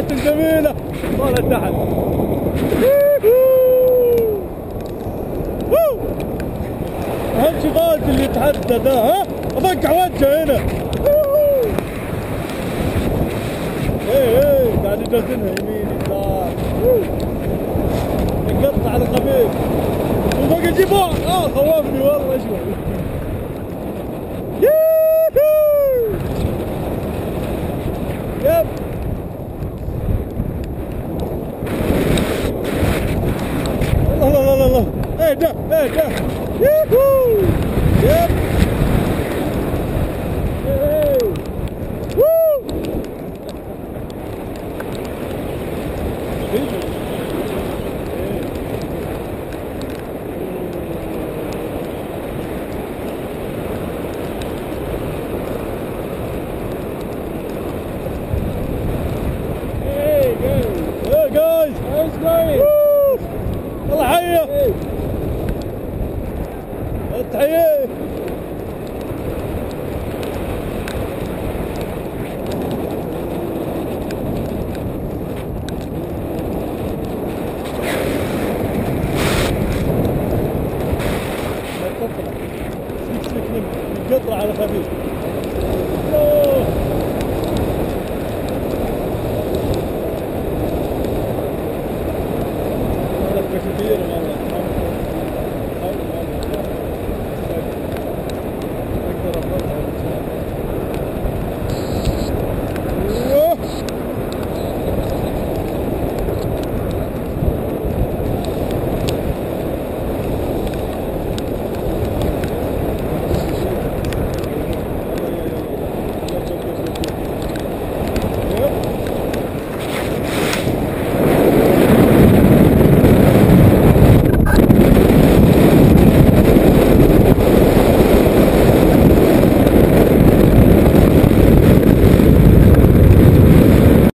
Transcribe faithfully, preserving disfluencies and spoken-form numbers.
طالت الجميله، طالت تحت. اهم شيء غالط اللي يتحدى ده، ها؟ افقع وجهه هنا. ايه ايه قاعد يجازنها يمين يسار. يقطع على قبيل. وفوق يجيبوها، اه خوفني والله شوي. يب الله الله الله الله ايه ده ايه ده يوهو يب ايه ووو تحييه قطرة على خفيف.